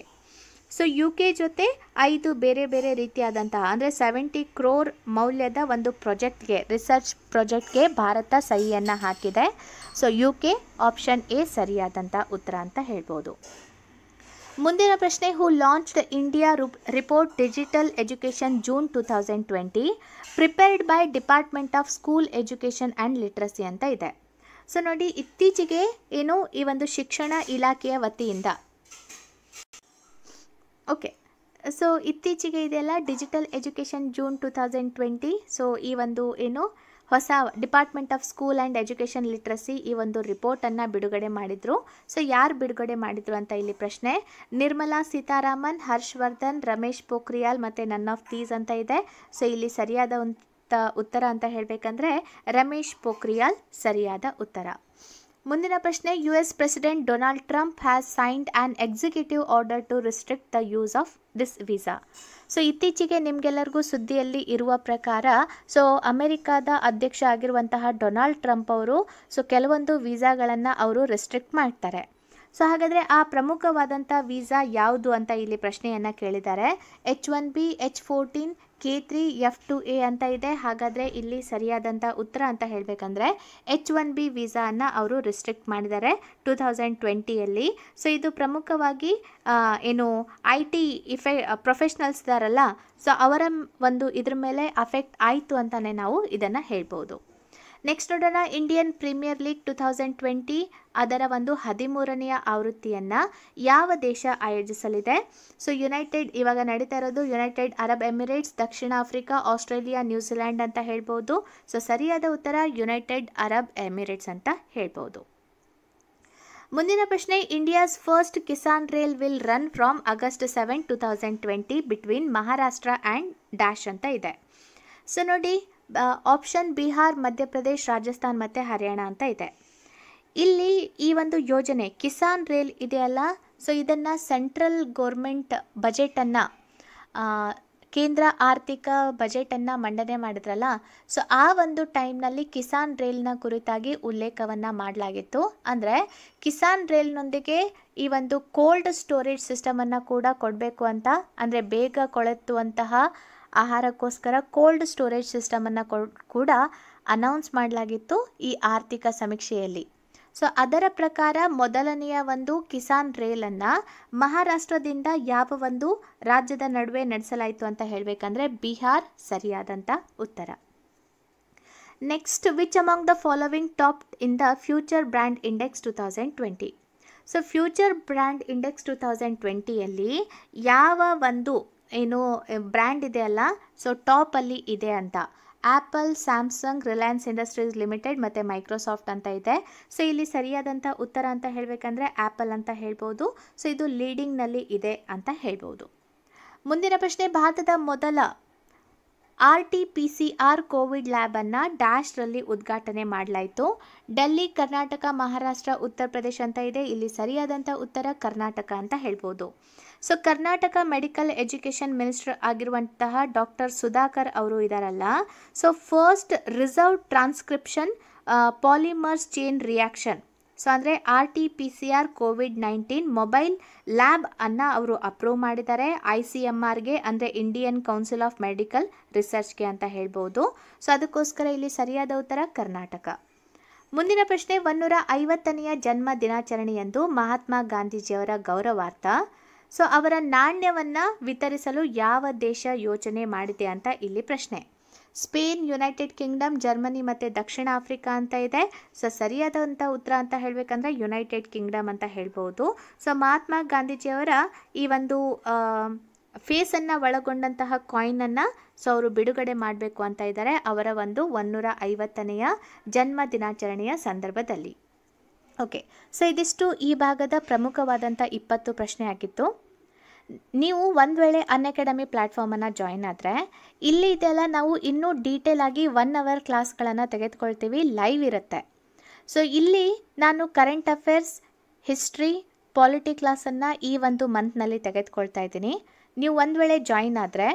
So U K ಜೊತೆ ಐದು ಬೇರೆ ಬೇರೆ ರೀತಿಯಾದಂತಹ ಅಂದರೆ ಸೆವೆಂಟಿ ಕ್ರೋರ್ ಮೌಲ್ಯದ ಒಂದು ಪ್ರಾಜೆಕ್ಟ್ಗೆ, ರಿಸರ್ಚ್ ಪ್ರಾಜೆಕ್ಟ್ಗೆ ಭಾರತ ಸಹಿಯನ್ನು ಹಾಕಿದೆ. So U K option A ಸರಿಯಾದಂಥ ಉತ್ತರ ಅಂತ ಹೇಳ್ಬೋದು. ಮುಂದಿನ ಪ್ರಶ್ನೆ, who launched India report digital education June two thousand twenty prepared by department of school education and literacy ಅಂತ ಇದೆ. ಸೊ ನೋಡಿ, ಇತ್ತೀಚೆಗೆ ಏನು ಈ ಒಂದು ಶಿಕ್ಷಣ ಇಲಾಖೆಯ ವತಿಯಿಂದ ಓಕೆ ಸೊ ಇತ್ತೀಚೆಗೆ ಇದೆಲ್ಲ digital education June two thousand twenty so ಈ ಒಂದು ಏನು ಹೊಸ department of school and education literacy ಈ ಒಂದು ರಿಪೋರ್ಟನ್ನು ಬಿಡುಗಡೆ ಮಾಡಿದರು. ಸೊ ಯಾರು ಬಿಡುಗಡೆ ಮಾಡಿದರು ಅಂತ ಇಲ್ಲಿ ಪ್ರಶ್ನೆ. ನಿರ್ಮಲಾ ಸೀತಾರಾಮನ್, ಹರ್ಷವರ್ಧನ್, ರಮೇಶ್ ಪೋಖ್ರಿಯಾಲ್ ಮತ್ತು ನನ್ ಆಫ್ ದೀಸ್ ಅಂತ ಇದೆ. ಸೊ ಇಲ್ಲಿ ಸರಿಯಾದ ಉತ್ತರ ಅಂತ ಹೇಳಬೇಕಂದ್ರೆ ರಮೇಶ್ ಪೋಖ್ರಿಯಾಲ್ ಸರಿಯಾದ ಉತ್ತರ. ಮುಂದಿನ ಪ್ರಶ್ನೆ, U S president Donald Trump has signed an executive order to restrict the use of this visa. So ಇತ್ತೀಚೆಗೆ ನಿಮಗೆಲ್ಲರಿಗೂ ಸುದ್ದಿಯಲ್ಲಿ ಇರುವ ಪ್ರಕಾರ ಸೊ ಅಮೆರಿಕಾದ ಅಧ್ಯಕ್ಷ ಆಗಿರುವಂತಹ ಡೊನಾಲ್ಡ್ ಟ್ರಂಪ್ ಅವರು ಸೊ ಕೆಲವೊಂದು ವೀಸಾಗಳನ್ನು ಅವರು ರೆಸ್ಟ್ರಿಕ್ಟ್ ಮಾಡ್ತಾರೆ. ಸೊ ಹಾಗಾದರೆ ಆ ಪ್ರಮುಖವಾದಂಥ ವೀಸಾ ಯಾವುದು ಅಂತ ಇಲ್ಲಿ ಪ್ರಶ್ನೆಯನ್ನು ಕೇಳಿದ್ದಾರೆ. H one B, H fourteen, K three, F two A ಅಂತ ಇದೆ. ಹಾಗಾದರೆ ಇಲ್ಲಿ ಸರಿಯಾದಂಥ ಉತ್ತರ ಅಂತ ಹೇಳಬೇಕಂದ್ರೆ ಎಚ್ ಒನ್ ಬಿ ವೀಸಾವನ್ನು ಅವರು ರಿಸ್ಟ್ರಿಕ್ಟ್ ಮಾಡಿದ್ದಾರೆ ಟೂ ತೌಸಂಡ್ ಟ್ವೆಂಟಿಯಲ್ಲಿ. ಸೊ ಇದು ಪ್ರಮುಖವಾಗಿ ಏನು ಐ ಟಿ ಇಫೆ ಪ್ರೊಫೆಷ್ನಲ್ಸ್ ಇದಾರಲ್ಲ ಸೊ ಅವರ ಒಂದು ಇದ್ರ ಮೇಲೆ ಅಫೆಕ್ಟ್ ಆಯಿತು ಅಂತಲೇ ನಾವು ಇದನ್ನು ಹೇಳ್ಬೋದು. ನೆಕ್ಸ್ಟ್ ನೋಡೋಣ, Indian Premier League two thousand twenty ಅದರ ಒಂದು ಹದಿಮೂರನೆಯ ಆವೃತ್ತಿಯನ್ನು ಯಾವ ದೇಶ ಆಯೋಜಿಸಲಿದೆ. ಸೊ ಯುನೈಟೆಡ್ ಇವಾಗ ನಡೀತಾ ಇರೋದು ಯುನೈಟೆಡ್ ಅರಬ್ ಎಮಿರೇಟ್ಸ್, ದಕ್ಷಿಣ ಆಫ್ರಿಕಾ, ಆಸ್ಟ್ರೇಲಿಯಾ, ನ್ಯೂಜಿಲ್ಯಾಂಡ್ ಅಂತ ಹೇಳ್ಬೋದು. ಸೊ ಸರಿಯಾದ ಉತ್ತರ ಯುನೈಟೆಡ್ ಅರಬ್ ಎಮಿರೇಟ್ಸ್ ಅಂತ ಹೇಳ್ಬೋದು. ಮುಂದಿನ ಪ್ರಶ್ನೆ, India's first Kisan rail will run from August seven two thousand twenty between Maharashtra and dash ಅಂತ ಇದೆ. ಸೊ ನೋಡಿ ಆಪ್ಷನ್ ಬಿಹಾರ್, ಮಧ್ಯಪ್ರದೇಶ್, ರಾಜಸ್ಥಾನ್ ಮತ್ತು ಹರಿಯಾಣ ಅಂತ ಇದೆ. ಇಲ್ಲಿ ಈ ಒಂದು ಯೋಜನೆ ಕಿಸಾನ್ ರೈಲ್ ಇದೆಯಲ್ಲ ಸೊ ಇದನ್ನು ಸೆಂಟ್ರಲ್ ಗೌರ್ಮೆಂಟ್ ಬಜೆಟನ್ನು ಕೇಂದ್ರ ಆರ್ಥಿಕ ಬಜೆಟನ್ನು ಮಂಡನೆ ಮಾಡಿದ್ರಲ್ಲ ಸೊ ಆ ಒಂದು ಟೈಮ್ನಲ್ಲಿ ಕಿಸಾನ್ ರೈಲ್ನ ಕುರಿತಾಗಿ ಉಲ್ಲೇಖವನ್ನು ಮಾಡಲಾಗಿತ್ತು. ಅಂದರೆ ಕಿಸಾನ್ ರೈಲ್ನೊಂದಿಗೆ ಈ ಒಂದು ಕೋಲ್ಡ್ ಸ್ಟೋರೇಜ್ ಸಿಸ್ಟಮನ್ನು ಕೂಡ ಕೊಡಬೇಕು ಅಂತ, ಅಂದರೆ ಬೇಗ ಕೊಳೆತುವಂತಹ ಆಹಾರಕ್ಕೋಸ್ಕರ ಕೋಲ್ಡ್ ಸ್ಟೋರೇಜ್ ಸಿಸ್ಟಮನ್ನು ಕೂಡ ಅನೌನ್ಸ್ ಮಾಡಲಾಗಿತ್ತು ಈ ಆರ್ಥಿಕ ಸಮೀಕ್ಷೆಯಲ್ಲಿ. ಸೊ ಅದರ ಪ್ರಕಾರ ಮೊದಲನೆಯ ಒಂದು ಕಿಸಾನ್ ರೈಲನ್ನು ಮಹಾರಾಷ್ಟ್ರದಿಂದ ಯಾವ ಒಂದು ರಾಜ್ಯದ ನಡುವೆ ನಡೆಸಲಾಯಿತು ಅಂತ ಹೇಳಬೇಕಂದ್ರೆ ಬಿಹಾರ್ ಸರಿಯಾದಂಥ ಉತ್ತರ. Next, which among the following top in the future brand index two thousand twenty. So future brand index two thousand ಟ್ವೆಂಟಿಯಲ್ಲಿ ಯಾವ ಒಂದು ಏನು ಬ್ರ್ಯಾಂಡ್ ಇದೆಯಲ್ಲ ಸೊ ಟಾಪಲ್ಲಿ ಇದೆ ಅಂತ Apple, Samsung, Reliance industries limited ಮತ್ತು ಮೈಕ್ರೋಸಾಫ್ಟ್ ಅಂತ ಇದೆ. ಸೊ ಇಲ್ಲಿ ಸರಿಯಾದಂಥ ಉತ್ತರ ಅಂತ ಹೇಳಬೇಕಂದ್ರೆ ಆ್ಯಪಲ್ ಅಂತ ಹೇಳ್ಬೋದು. ಸೊ ಇದು ಲೀಡಿಂಗ್ನಲ್ಲಿ ಇದೆ ಅಂತ ಹೇಳ್ಬೋದು. ಮುಂದಿನ ಪ್ರಶ್ನೆ, ಭಾರತದ ಮೊದಲ R T P C R COVID ಲ್ಯಾಬನ್ನು ಡ್ಯಾಶ್ರಲ್ಲಿ ಉದ್ಘಾಟನೆ ಮಾಡಲಾಯಿತು. ಡೆಲ್ಲಿ, ಕರ್ನಾಟಕ, ಮಹಾರಾಷ್ಟ್ರ, ಉತ್ತರ ಪ್ರದೇಶ ಅಂತ ಇದೆ. ಇಲ್ಲಿ ಸರಿಯಾದಂಥ ಉತ್ತರ ಕರ್ನಾಟಕ ಅಂತ ಹೇಳ್ಬೋದು. So Karnataka medical education minister ಆಗಿರುವಂತಹ ಡಾಕ್ಟರ್ ಸುಧಾಕರ್ ಅವರು ಇದ್ದಾರಲ್ಲ so first reserve transcription polymers chain reaction so ಅಂದರೆ R T P C R COVID nineteen mobile lab ಅನ್ನು ಅವರು ಅಪ್ರೂವ್ ಮಾಡಿದ್ದಾರೆ ಐ ಸಿ ಎಮ್ ಆರ್ಗೆ ಅಂದರೆ ಇಂಡಿಯನ್ ಕೌನ್ಸಿಲ್ ಆಫ್ ಮೆಡಿಕಲ್ ರಿಸರ್ಚ್ಗೆ ಅಂತ ಹೇಳ್ಬೋದು. ಸೊ ಅದಕ್ಕೋಸ್ಕರ ಇಲ್ಲಿ ಸರಿಯಾದ ಉತ್ತರ ಕರ್ನಾಟಕ. ಮುಂದಿನ ಪ್ರಶ್ನೆ, ಒಂದೂರ ಐವತ್ತನೆಯ ಜನ್ಮ ದಿನಾಚರಣೆಯಂದು ಮಹಾತ್ಮ ಗಾಂಧೀಜಿಯವರ ಗೌರವಾರ್ಥ ಸೊ ಅವರ ನಾಣ್ಯವನ್ನು ವಿತರಿಸಲು ಯಾವ ದೇಶ ಯೋಜನೆ ಮಾಡಿದೆ ಅಂತ ಇಲ್ಲಿ ಪ್ರಶ್ನೆ. ಸ್ಪೇನ್, ಯುನೈಟೆಡ್ ಕಿಂಗ್ಡಮ್, ಜರ್ಮನಿ ಮತ್ತು ದಕ್ಷಿಣ ಆಫ್ರಿಕಾ ಅಂತ ಇದೆ. ಸೊ ಸರಿಯಾದಂಥ ಉತ್ತರ ಅಂತ ಹೇಳಬೇಕಂದ್ರೆ ಯುನೈಟೆಡ್ ಕಿಂಗ್ಡಮ್ ಅಂತ ಹೇಳ್ಬೋದು. ಸೊ ಮಹಾತ್ಮ ಗಾಂಧೀಜಿಯವರ ಈ ಒಂದು ಫೇಸನ್ನು ಒಳಗೊಂಡಂತಹ ಕಾಯಿನನ್ನು ಸೊ ಅವರು ಬಿಡುಗಡೆ ಮಾಡಬೇಕು ಅಂತ ಇದ್ದಾರೆ ಅವರ ಒಂದು ಒನ್ನೂರ ಐವತ್ತನೆಯ ಜನ್ಮ ದಿನಾಚರಣೆಯ ಸಂದರ್ಭದಲ್ಲಿ. ಓಕೆ, ಸೊ ಇದಿಷ್ಟು ಈ ಭಾಗದ ಪ್ರಮುಖವಾದಂಥ ಇಪ್ಪತ್ತು ಪ್ರಶ್ನೆ ಆಗಿತ್ತು. ನೀವು ಒಂದು ವೇಳೆ ಅನ್ಅಕಾಡೆಮಿ ಪ್ಲ್ಯಾಟ್ಫಾರ್ಮನ್ನು ಜಾಯಿನ್ ಆದರೆ ಇಲ್ಲಿ ಇದೆಲ್ಲ ನಾವು ಇನ್ನೂ ಡೀಟೇಲ್ ಆಗಿ ಒನ್ ಅವರ್ ಕ್ಲಾಸ್ಗಳನ್ನು ತೆಗೆದುಕೊಳ್ತೀವಿ, ಲೈವ್ ಇರುತ್ತೆ. ಸೊ ಇಲ್ಲಿ ನಾನು ಕರೆಂಟ್ ಅಫೇರ್ಸ್, ಹಿಸ್ಟ್ರಿ, ಪಾಲಿಟಿ ಕ್ಲಾಸನ್ನು ಈ ಒಂದು ಮಂತ್ನಲ್ಲಿ ತೆಗೆದುಕೊಳ್ತಾ ಇದ್ದೀನಿ. ನೀವು ಒಂದು ವೇಳೆ ಜಾಯಿನ್ ಆದರೆ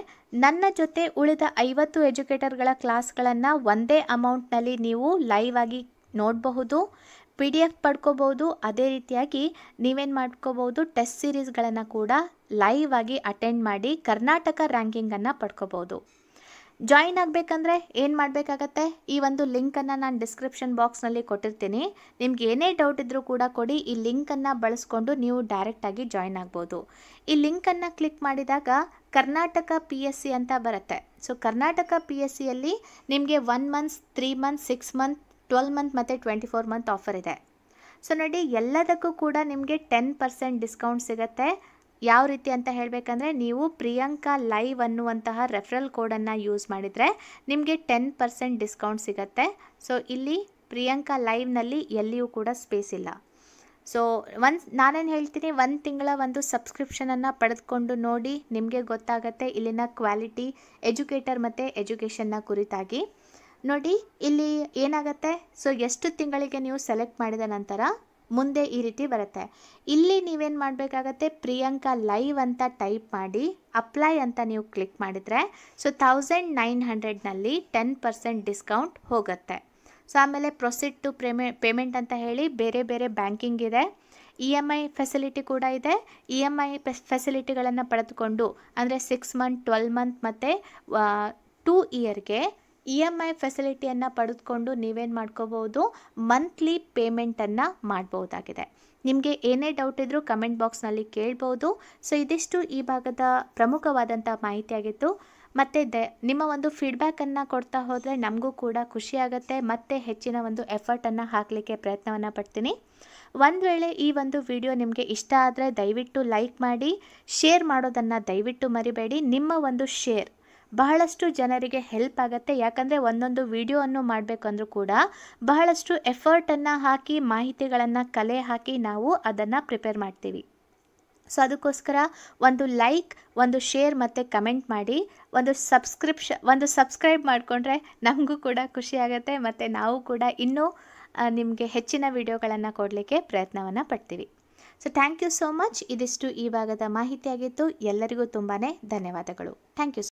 ನನ್ನ ಜೊತೆ ಉಳಿದ ಐವತ್ತು ಎಜುಕೇಟರ್ಗಳ ಕ್ಲಾಸ್ಗಳನ್ನು ಒಂದೇ ಅಮೌಂಟ್ನಲ್ಲಿ ನೀವು ಲೈವ್ ಆಗಿ ನೋಡಬಹುದು, ಪಿ ಡಿ ಎಫ್ ಪಡ್ಕೋಬೋದು. ಅದೇ ರೀತಿಯಾಗಿ ನೀವೇನು ಮಾಡ್ಕೋಬೋದು, ಟೆಸ್ಟ್ ಸೀರೀಸ್ಗಳನ್ನು ಕೂಡ ಲೈವ್ ಆಗಿ ಅಟೆಂಡ್ ಮಾಡಿ ಕರ್ನಾಟಕ ರ್ಯಾಂಕಿಂಗನ್ನು ಪಡ್ಕೋಬೋದು. ಜಾಯಿನ್ ಆಗಬೇಕಂದ್ರೆ ಏನು ಮಾಡಬೇಕಾಗತ್ತೆ, ಈ ಒಂದು ಲಿಂಕನ್ನು ನಾನು ಡಿಸ್ಕ್ರಿಪ್ಷನ್ ಬಾಕ್ಸ್ನಲ್ಲಿ ಕೊಟ್ಟಿರ್ತೀನಿ. ನಿಮ್ಗೆ ಏನೇ ಡೌಟ್ ಇದ್ದರೂ ಕೂಡ ಕೊಡಿ, ಈ ಲಿಂಕನ್ನು ಬಳಸ್ಕೊಂಡು ನೀವು ಡೈರೆಕ್ಟಾಗಿ ಜಾಯಿನ್ ಆಗ್ಬೋದು. ಈ ಲಿಂಕನ್ನು ಕ್ಲಿಕ್ ಮಾಡಿದಾಗ ಕರ್ನಾಟಕ ಪಿ ಎಸ್ ಸಿ ಅಂತ ಬರುತ್ತೆ. ಸೊ ಕರ್ನಾಟಕ ಪಿ ಎಸ್ ಸಿಯಲ್ಲಿ ನಿಮಗೆ one months, three month, six month, twelve month ಮತ್ತು ಟ್ವೆಂಟಿ ಫೋರ್ ಮಂತ್ ಆಫರ್ ಇದೆ. ಸೊ ನೋಡಿ, ಎಲ್ಲದಕ್ಕೂ ಕೂಡ ನಿಮಗೆ ಟೆನ್ ಪರ್ಸೆಂಟ್ ಡಿಸ್ಕೌಂಟ್ ಸಿಗುತ್ತೆ. ಯಾವ ರೀತಿ ಅಂತ ಹೇಳಬೇಕಂದ್ರೆ, ನೀವು ಪ್ರಿಯಾಂಕಾ ಲೈವ್ ಅನ್ನುವಂತಹ ರೆಫರಲ್ ಕೋಡನ್ನು ಯೂಸ್ ಮಾಡಿದರೆ ನಿಮಗೆ ಟೆನ್ ಪರ್ಸೆಂಟ್ ಡಿಸ್ಕೌಂಟ್ ಸಿಗುತ್ತೆ. ಸೊ ಇಲ್ಲಿ ಪ್ರಿಯಾಂಕಾ ಲೈವ್ನಲ್ಲಿ ಎಲ್ಲಿಯೂ ಕೂಡ ಸ್ಪೇಸ್ ಇಲ್ಲ. ಸೊ ಒಂದು ನಾನೇನು ಹೇಳ್ತೀನಿ, ಒಂದು ತಿಂಗಳ ಒಂದು ಸಬ್ಸ್ಕ್ರಿಪ್ಷನನ್ನು ಪಡೆದುಕೊಂಡು ನೋಡಿ, ನಿಮಗೆ ಗೊತ್ತಾಗುತ್ತೆ ಇಲ್ಲಿನ ಕ್ವಾಲಿಟಿ, ಎಜುಕೇಟರ್ ಮತ್ತು ಎಜುಕೇಷನ್ನ ಕುರಿತಾಗಿ. ನೋಡಿ ಇಲ್ಲಿ ಏನಾಗುತ್ತೆ, ಸೊ ಎಷ್ಟು ತಿಂಗಳಿಗೆ ನೀವು ಸೆಲೆಕ್ಟ್ ಮಾಡಿದ ನಂತರ ಮುಂದೆ ಈ ರೀತಿ ಬರುತ್ತೆ. ಇಲ್ಲಿ ನೀವೇನು ಮಾಡಬೇಕಾಗತ್ತೆ, ಪ್ರಿಯಾಂಕಾ ಲೈವ್ ಅಂತ ಟೈಪ್ ಮಾಡಿ ಅಪ್ಲೈ ಅಂತ ನೀವು ಕ್ಲಿಕ್ ಮಾಡಿದರೆ ಸೊ ತೌಸಂಡ್ ನೈನ್ ಹಂಡ್ರೆಡ್ನಲ್ಲಿ ಟೆನ್ ಪರ್ಸೆಂಟ್ ಡಿಸ್ಕೌಂಟ್ ಹೋಗುತ್ತೆ. ಸೊ ಆಮೇಲೆ ಪ್ರೊಸೀಡ್ ಟು ಪೇಮೆ ಪೇಮೆಂಟ್ ಅಂತ ಹೇಳಿ ಬೇರೆ ಬೇರೆ ಬ್ಯಾಂಕಿಂಗ್ ಇದೆ, ಇ ಎಮ್ ಐ ಫೆಸಿಲಿಟಿ ಕೂಡ ಇದೆ. ಇ ಎಮ್ ಐ ಫೆಸಿಲಿಟಿಗಳನ್ನು ಪಡೆದುಕೊಂಡು ಅಂದರೆ ಸಿಕ್ಸ್ ಮಂತ್, ಟ್ವೆಲ್ ಮಂತ್ ಮತ್ತು ಟೂ ಇಯರ್ಗೆ ಇ ಎಮ್ ಐ ಫೆಸಿಲಿಟಿಯನ್ನು ಪಡೆದುಕೊಂಡು ನೀವೇನು ಮಾಡ್ಕೋಬೋದು, ಮಂತ್ಲಿ ಪೇಮೆಂಟನ್ನು ಮಾಡ್ಬೋದಾಗಿದೆ. ನಿಮಗೆ ಏನೇ ಡೌಟ್ ಇದ್ದರೂ ಕಮೆಂಟ್ ಬಾಕ್ಸ್ನಲ್ಲಿ ಕೇಳ್ಬೋದು. ಸೊ ಇದಿಷ್ಟು ಈ ಭಾಗದ ಪ್ರಮುಖವಾದಂಥ ಮಾಹಿತಿಯಾಗಿತ್ತು. ಮತ್ತು ದೆ ನಿಮ್ಮ ಒಂದು ಫೀಡ್ಬ್ಯಾಕನ್ನು ಕೊಡ್ತಾ ಹೋದರೆ ನಮಗೂ ಕೂಡ ಖುಷಿಯಾಗುತ್ತೆ, ಮತ್ತು ಹೆಚ್ಚಿನ ಒಂದು ಎಫರ್ಟನ್ನು ಹಾಕಲಿಕ್ಕೆ ಪ್ರಯತ್ನವನ್ನು ಪಡ್ತೀನಿ. ಒಂದು ವೇಳೆ ಈ ಒಂದು ವಿಡಿಯೋ ನಿಮಗೆ ಇಷ್ಟ ಆದರೆ ದಯವಿಟ್ಟು ಲೈಕ್ ಮಾಡಿ, ಶೇರ್ ಮಾಡೋದನ್ನು ದಯವಿಟ್ಟು ಮರಿಬೇಡಿ. ನಿಮ್ಮ ಒಂದು ಶೇರ್ ಬಹಳಷ್ಟು ಜನರಿಗೆ ಹೆಲ್ಪ್ ಆಗುತ್ತೆ. ಯಾಕಂದರೆ ಒಂದೊಂದು ವಿಡಿಯೋವನ್ನು ಮಾಡಬೇಕಂದ್ರೂ ಕೂಡ ಬಹಳಷ್ಟು ಎಫರ್ಟನ್ನು ಹಾಕಿ, ಮಾಹಿತಿಗಳನ್ನು ಕಲೆ ಹಾಕಿ ನಾವು ಅದನ್ನು ಪ್ರಿಪೇರ್ ಮಾಡ್ತೀವಿ. ಸೊ ಅದಕ್ಕೋಸ್ಕರ ಒಂದು ಲೈಕ್, ಒಂದು ಶೇರ್ ಮತ್ತು ಕಮೆಂಟ್ ಮಾಡಿ, ಒಂದು ಸಬ್ಸ್ಕ್ರಿಪ್ಷನ್, ಒಂದು ಸಬ್ಸ್ಕ್ರೈಬ್ ಮಾಡಿಕೊಂಡ್ರೆ ನಮಗೂ ಕೂಡ ಖುಷಿಯಾಗುತ್ತೆ, ಮತ್ತು ನಾವು ಕೂಡ ಇನ್ನೂ ನಿಮಗೆ ಹೆಚ್ಚಿನ ವಿಡಿಯೋಗಳನ್ನು ಕೊಡಲಿಕ್ಕೆ ಪ್ರಯತ್ನವನ್ನು ಪಡ್ತೀವಿ. So thank you so much. ಇದಿಷ್ಟು ಈ ಭಾಗದ ಮಾಹಿತಿಯಾಗಿತ್ತು. ಎಲ್ಲರಿಗೂ ತುಂಬಾ ಧನ್ಯವಾದಗಳು. Thank you.